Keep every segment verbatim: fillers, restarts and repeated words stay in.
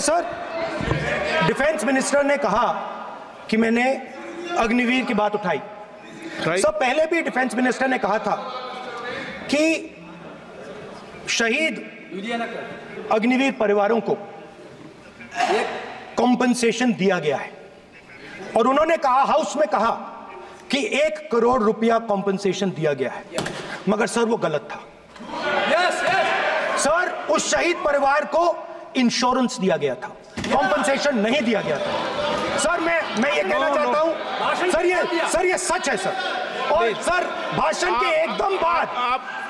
Sir, defence minister ने कहा कि मैंने अग्निवीर की बात उठाई। सर, पहले भी डिफेंस मिनिस्टर ने कहा था कि शहीद अग्निवीर परिवारों को कॉम्पनसेशन दिया गया है, और उन्होंने कहा, हाउस में कहा कि एक करोड़ रुपया कॉम्पनसेशन दिया गया है, मगर सर वो गलत था। yes, yes. सर, उस शहीद परिवार को इंश्योरेंस दिया गया था, कॉम्पनसेशन नहीं दिया गया था। सर, मैं मैं ये कहना चाहता हूं, सर ये सर ये सच है सर। और सर, भाषण के एकदम बाद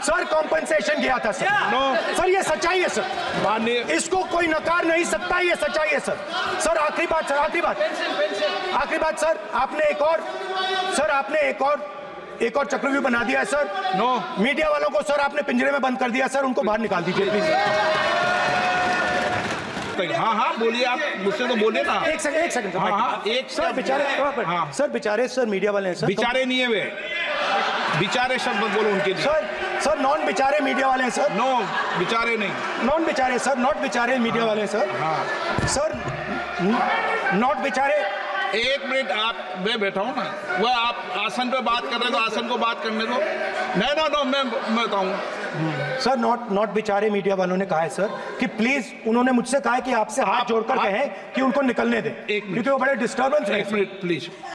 सर कॉम्पनसेशन गया था सर। नो सर, ये सच्चाई है सर, इसको कोई नकार नहीं सकता, ये सच्चाई है सर। सर, आखिरी बात सर, आखिरी बात आखिरी बात सर, आपने एक और सर आपने एक और एक और चक्रव्यूह बना दिया है सर। नो मीडिया वालों को सर आपने पिंजरे में बंद कर दिया सर, उनको बाहर निकाल दीजिए प्लीज। हाँ हाँ बोलिए, आप मुझसे तो बोले ना। एक सेकंड एक सेकंड हाँ हाँ एक सर बेचारे सर बेचारे सर मीडिया वाले हैं सर। बेचारे नहीं है, वे बेचारे शब्द मत बोलो उनके लिए सर। सर, नॉन बेचारे मीडिया वाले हैं सर। नो बेचारे नहीं, नॉन बेचारे सर, नॉट बेचारे मीडिया वाले हैं सर। हाँ सर, नॉट बेचारे। एक मिनट, आप मैं बैठा हूँ ना, वह आप आसन पे बात कर रहे हो, आसन को बात करने दो। नहीं ना, नो मैं बताऊँ सर, नॉट नॉट बेचारे मीडिया वालों ने कहा है सर कि प्लीज, उन्होंने मुझसे कहा है कि आपसे हाथ जोड़कर कहें कि उनको निकलने दें, क्योंकि वो बड़े डिस्टर्बेंस है। एक मिनट प्लीज।